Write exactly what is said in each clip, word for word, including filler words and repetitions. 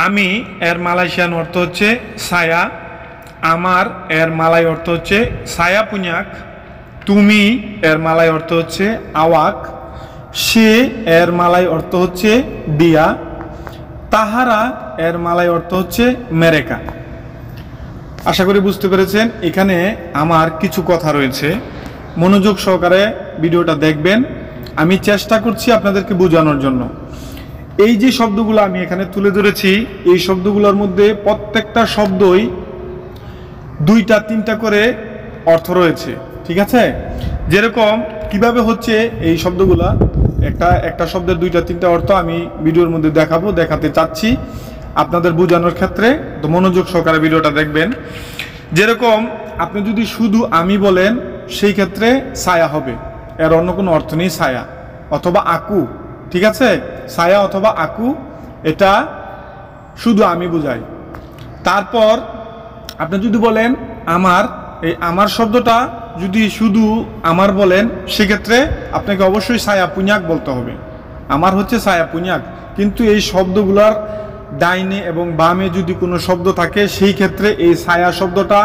आमी एर मालयेशियान अर्थ होच्छे छाया, आमार एर मालय अर्थ होच्छे छाया पुन्याक, तुमी एर मालय अर्थ होच्छे आवाक, से एर मालय अर्थ होच्छे दिया, ताहारा एर मालय अर्थ होच्छे मेरेका। आशा करी बुझते पेरेछेन एखाने आमार किछु कथा रयेछे, मनोयोग सहकारे भिडियोटा देखबेन। आमी चेष्टा करछि आपनादेरके बोझानोर जन्य। এই যে শব্দগুলো আমি এখানে তুলে ধরেছি, এই শব্দগুলোর মধ্যে প্রত্যেকটা শব্দই দুইটা তিনটা করে অর্থ রয়েছে, ঠিক আছে? যেরকম কিভাবে হচ্ছে এই শব্দগুলো, একটা একটা শব্দের দুইটা তিনটা অর্থ আমি ভিডিওর মধ্যে দেখাবো, দেখাতে চাচ্ছি আপনাদের বোঝানোর ক্ষেত্রে। তো মনোযোগ সহকারে ভিডিওটা দেখবেন। যেরকম আপনি যদি শুধু আমি বলেন, সেই ক্ষেত্রে ছায়া হবে, এর অন্য কোনো অর্থ নেই। ছায়া অথবা আকু, ঠিক আছে? ছায়া অথবা আকু, এটা শুধু আমি বুঝাই। তারপর আপনি যদি বলেন আমার, এই আমার শব্দটা যদি শুধু আমার বলেন, সেক্ষেত্রে আপনাকে অবশ্যই ছায়া পুন্যাক বলতে হবে। আমার হচ্ছে ছায়া পুন্যাক। কিন্তু এই শব্দগুলার ডাইনে এবং বামে যদি কোনো শব্দ থাকে, সেই ক্ষেত্রে এই ছায়া শব্দটা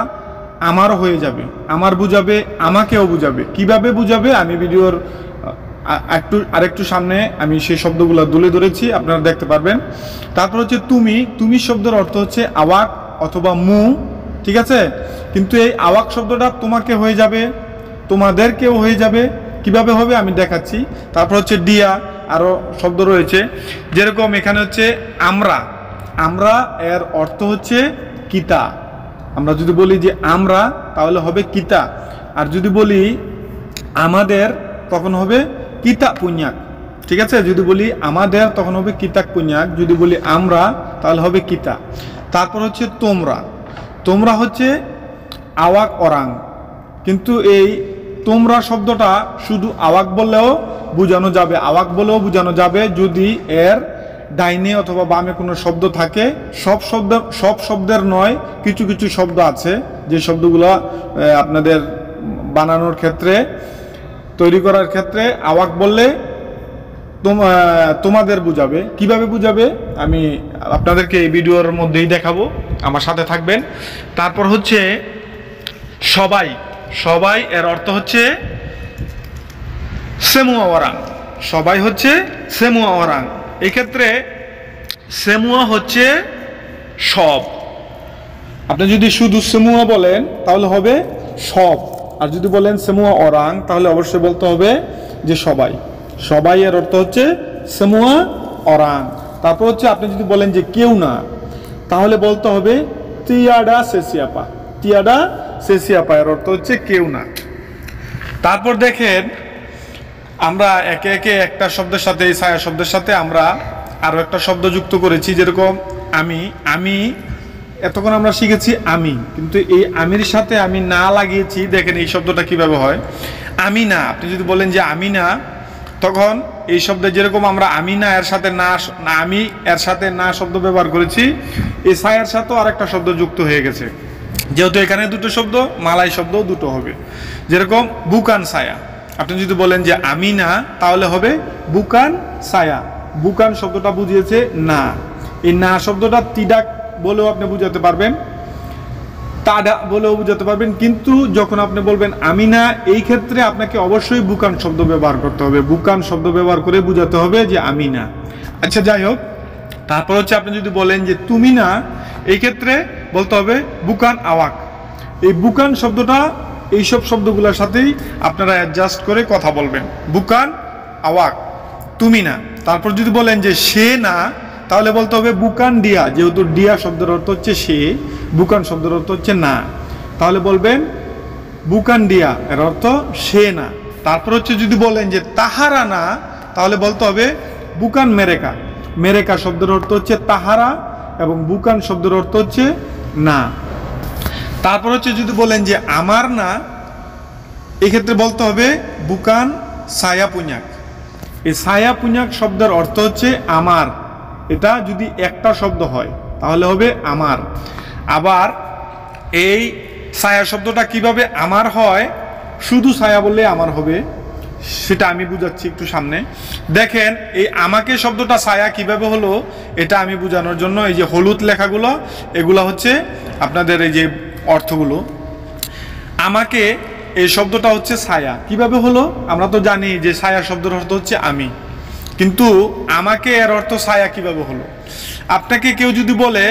আমার হয়ে যাবে, আমার বুঝাবে, আমাকেও বুঝাবে। কিভাবে বুঝাবে আমি ভিডিওর একটু আরেকটু সামনে আমি সেই শব্দগুলো তুলে ধরেছি, আপনারা দেখতে পারবেন। তারপর হচ্ছে তুমি, তুমি শব্দের অর্থ হচ্ছে আওয়াক অথবা মু, ঠিক আছে? কিন্তু এই আওয়াক শব্দটা তোমাকে হয়ে যাবে, তোমাদেরকেও হয়ে যাবে। কিভাবে হবে আমি দেখাচ্ছি। তারপর হচ্ছে ডিয়া, আরও শব্দ রয়েছে। যেরকম এখানে হচ্ছে আমরা, আমরা এর অর্থ হচ্ছে কিতা। আমরা যদি বলি যে আমরা, তাহলে হবে কিতা। আর যদি বলি আমাদের, তখন হবে কিতাক পুন্যাক, ঠিক আছে? যদি বলি আমাদের তখন হবে কিতাক পুন্যাক, যদি বলি আমরা তাহলে হবে কিতা। তারপর হচ্ছে তোমরা, তোমরা হচ্ছে আওয়াক অরাং। কিন্তু এই তোমরা শব্দটা শুধু আওয়াক বললেও বোঝানো যাবে, আওয়াক বলেও বোঝানো যাবে যদি এর ডাইনে অথবা বামে কোনো শব্দ থাকে। সব শব্দ সব শব্দের নয়, কিছু কিছু শব্দ আছে যে শব্দগুলো আপনাদের বানানোর ক্ষেত্রে, তৈরি করার ক্ষেত্রে আওয়াক বললে তোমাদের বুঝাবে। কিভাবে বুঝাবে আমি আপনাদেরকে এই ভিডিওর মধ্যেই দেখাবো, আমার সাথে থাকবেন। তারপর হচ্ছে সবাই, সবাই এর অর্থ হচ্ছে সেমুয়া ওরাং, সবাই হচ্ছে সেমুয়া ওরাং। এক্ষেত্রে সেমুয়া হচ্ছে সব। আপনি যদি শুধু সেমুয়া বলেন তাহলে হবে সব, আর যদি বলেন সেমুয়া ওরাং তাহলে অবশ্যই বলতে হবে যে সবাই। সবাই এর অর্থ হচ্ছে সেমুয়া ওরাং। তারপর হচ্ছে আপনি যদি বলেন যে কেউ না, তাহলে বলতে হবে তিয়াডা সেসিয়াপা, তিয়াডা সেসিয়াপা এর অর্থ হচ্ছে কেউ না। তারপর দেখেন আমরা একে একে একটা শব্দের সাথে, এই ছায়া শব্দের সাথে আমরা আরও একটা শব্দ যুক্ত করেছি। যেরকম আমি, আমি এতক্ষণ আমরা শিখেছি আমি, কিন্তু এই আমির সাথে আমি না লাগিয়েছি। দেখেন এই শব্দটা কিভাবে হয়। আমি না, আপনি যদি বলেন যে আমি না, তখন এই শব্দে যেরকম আমরা আমি না এর সাথে না, আমি এর সাথে না শব্দ ব্যবহার করেছি, এই ছায়ার সাথেও আরেকটা শব্দ যুক্ত হয়ে গেছে। যেহেতু এখানে দুটো শব্দ, মালাই শব্দও দুটো হবে। যেরকম বুকান ছায়া, আপনি যদি বলেন যে আমি না, তাহলে হবে বুকান ছায়া। বুকান শব্দটা বুঝিয়েছে না, এই না শব্দটা তিডাক বলেও আপনি বুঝাতে পারবেন, তাডা বলেও বুঝাতে পারবেন। কিন্তু যখন আপনি বলবেন আমি না, এই ক্ষেত্রে আপনাকে অবশ্যই বুকান শব্দ ব্যবহার করতে হবে, বুকান শব্দ ব্যবহার করে বুঝাতে হবে যে আমি না। আচ্ছা যাই হোক। তারপর হচ্ছে আপনি যদি বলেন যে তুমি না, এই ক্ষেত্রে বলতে হবে বুকান আওয়াক। এই বুকান শব্দটা এইসব শব্দগুলোর সাথেই আপনারা অ্যাডজাস্ট করে কথা বলবেন, বুকান আওয়াক, তুমি না। তারপর যদি বলেন যে সে না, তাহলে বলতে হবে বুকান ডিয়া। যেহেতু ডিয়া শব্দের অর্থ হচ্ছে সে, বুকান শব্দের অর্থ হচ্ছে না, তাহলে বলবেন বুকান ডিয়া, এর অর্থ সে না। তারপর হচ্ছে যদি বলেন যে তাহারা না, তাহলে বলতে হবে বুকান মেরেকা। মেরেকা শব্দের অর্থ হচ্ছে তাহারা এবং বুকান শব্দের অর্থ হচ্ছে না। তারপর হচ্ছে যদি বলেন যে আমার না, এক্ষেত্রে বলতে হবে বুকান ছায়া পুন্যাক। এই ছায়া পুন্যাক শব্দের অর্থ হচ্ছে আমার। এটা যদি একটা শব্দ হয় তাহলে হবে আমার। আবার এই ছায়া শব্দটা কিভাবে আমার হয়, শুধু ছায়া বললে আমার হবে, সেটা আমি বুঝাচ্ছি একটু সামনে। দেখেন এই আমাকে শব্দটা ছায়া কিভাবে হলো এটা আমি বোঝানোর জন্য এই যে হলুদ লেখাগুলো এগুলো হচ্ছে আপনাদের এই যে অর্থগুলো। আমাকে এই শব্দটা হচ্ছে ছায়া, কিভাবে হলো আমরা তো জানি যে ছায়া শব্দের অর্থ হচ্ছে আমি, কিন্তু আমাকে এর অর্থ ছায়া কিভাবে হলো? আপনাকে কেউ যদি বলে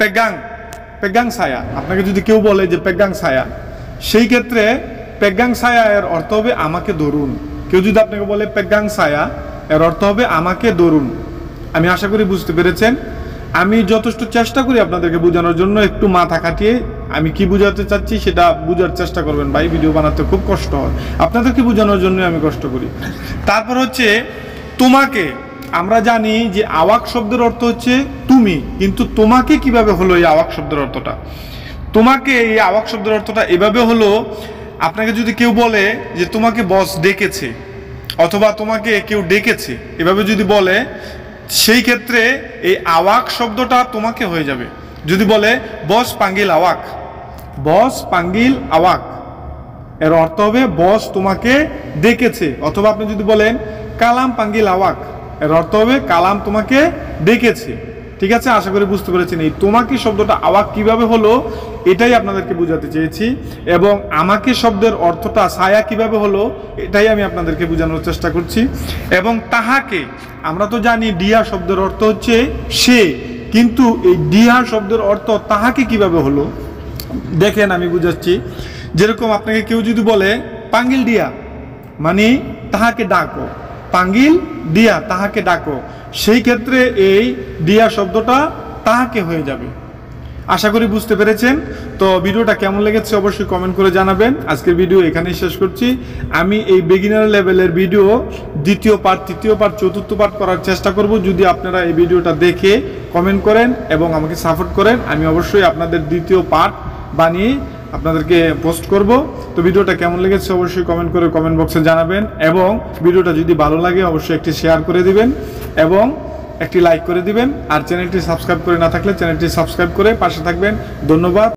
পেগাং পেগাং ছায়া, আপনাকে যদি কেউ বলে যে পেগাং ছায়া, সেই ক্ষেত্রে পেগাং ছায়া এর অর্থ হবে আমাকে ধরুন। কেউ যদি আপনাকে বলে পেগাং ছায়া এর অর্থ হবে আমাকে ধরুন। আমি আশা করি বুঝতে পেরেছেন। আমি যথেষ্ট চেষ্টা করি আপনাদেরকে বোঝানোর জন্য, একটু মাথা খাটিয়ে আমি কি বোঝাতে চাচ্ছি সেটা বোঝার চেষ্টা করবেন ভাই, ভিডিও বানাতে খুব কষ্ট হয়, আপনাদেরকে বোঝানোর জন্য আমি কষ্ট করি। তারপর হচ্ছে তোমাকে, আমরা জানি যে আওয়াক শব্দের অর্থ হচ্ছে তুমি, কিন্তু তোমাকে কিভাবে হলো এই আওয়াক শব্দের অর্থটা? তোমাকে এই আওয়াক শব্দের অর্থটা এভাবে হলো, আপনাকে যদি কেউ বলে যে তোমাকে বস ডেকেছে অথবা তোমাকে কেউ ডেকেছে এভাবে যদি বলে, সেই ক্ষেত্রে এই আওয়াক শব্দটা তোমাকে হয়ে যাবে। যদি বলে বস পাঙ্গিল আওয়াক, বস পাঙ্গিল আওয়াক এর অর্থ হবে বস তোমাকে ডেকেছে। অথবা আপনি যদি বলেন কালাম পাঙ্গিল আওয়াক এর অর্থ হবে কালাম তোমাকে ডেকেছে। ঠিক আছে, আশা করি বুঝতে পেরেছেন এই তোমাকে শব্দটা আওয়াক কিভাবে হলো এটাই আপনাদেরকে বোঝাতে চেয়েছি, এবং আমাকে শব্দের অর্থটা ছায়া কিভাবে হলো এটাই আমি আপনাদেরকে বোঝানোর চেষ্টা করছি। এবং তাহাকে আমরা তো জানি ডিয়া শব্দের অর্থ হচ্ছে সে, কিন্তু এই ডিয়া শব্দের অর্থ তাহাকে কিভাবে হলো দেখেন আমি বুঝাচ্ছি। যেরকম আপনাকে কেউ যদি বলে পাঙ্গিল ডিয়া মানে তাহাকে ডাকো, পাঙ্গিল ডিয়া তাহাকে ডাকো, সেই ক্ষেত্রে এই ডিয়া শব্দটা তাহাকে হয়ে যাবে। আশা করি বুঝতে পেরেছেন। তো ভিডিওটা কেমন লেগেছে অবশ্যই কমেন্ট করে জানাবেন। আজকের ভিডিও এখানেই শেষ করছি। আমি এই বিগিনার লেভেলের ভিডিও দ্বিতীয় পার্ট, তৃতীয় পার্ট, চতুর্থ পার্ট করার চেষ্টা করব। যদি আপনারা এই ভিডিওটা দেখে কমেন্ট করেন এবং আমাকে সাপোর্ট করেন, আমি অবশ্যই আপনাদের দ্বিতীয় পার্ট বানিয়ে আপনাদেরকে পোস্ট করব। তো ভিডিওটা কেমন লেগেছে অবশ্যই কমেন্ট করে কমেন্ট বক্সে জানাবেন, এবং ভিডিওটা যদি ভালো লাগে অবশ্যই একটি শেয়ার করে দিবেন এবং একটি লাইক করে দিবেন, আর চ্যানেলটি সাবস্ক্রাইব করে না থাকলে চ্যানেলটি সাবস্ক্রাইব করে পাশে থাকবেন। ধন্যবাদ।